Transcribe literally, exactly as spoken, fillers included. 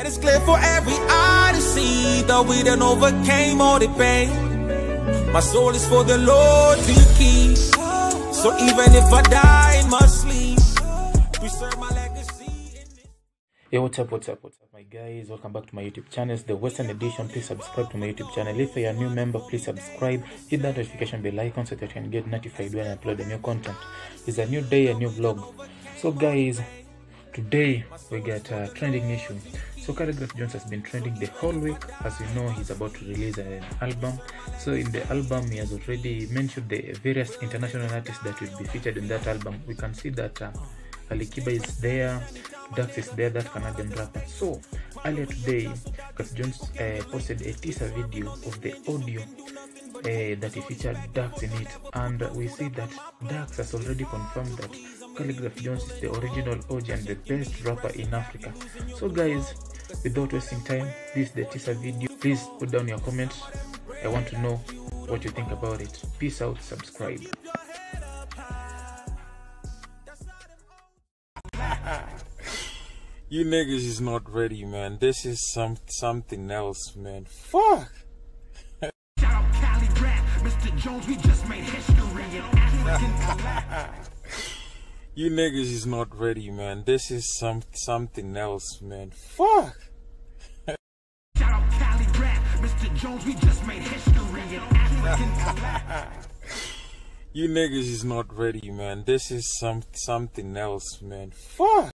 And it's clear for every eye to see that we done overcame all the pain. My soul is for the Lord to keep. So even if I die in my sleep, preserve my legacy. Yo, what's up, what's up, what's up, my guys? Welcome back to my YouTube channel. It's the Western Edition. Please subscribe to my YouTube channel. If you're a new member, please subscribe. Hit that notification bell icon so that you can get notified when I upload a new content. It's a new day, a new vlog. So guys, today we got a trending issue. So Khaligraph Jones has been trending the whole week. As you know, he's about to release an album. So in the album, he has already mentioned the various international artists that will be featured in that album. We can see that uh, Alikiba is there, Dax is there, that Canadian rapper. So earlier today, Khaligraph Jones uh, posted a teaser video of the audio uh, that he featured Dax in it, and we see that Dax has already confirmed that Khaligraph Jones is the original O G and the best rapper in Africa. So guys, without wasting time, this is the teaser video. Please put down your comments. I want to know what you think about it. Peace out, subscribe. You niggas is not ready, man. This is some something else, man. Fuck. Shout out Khaligraph, Mister Jones, we just made history in African. You niggas is not ready, man. This is some something else, man. Fuck. Shout out Khaligraph, Mister Jones, we just made history in African. You niggas is not ready, man. This is some something else, man. Fuck.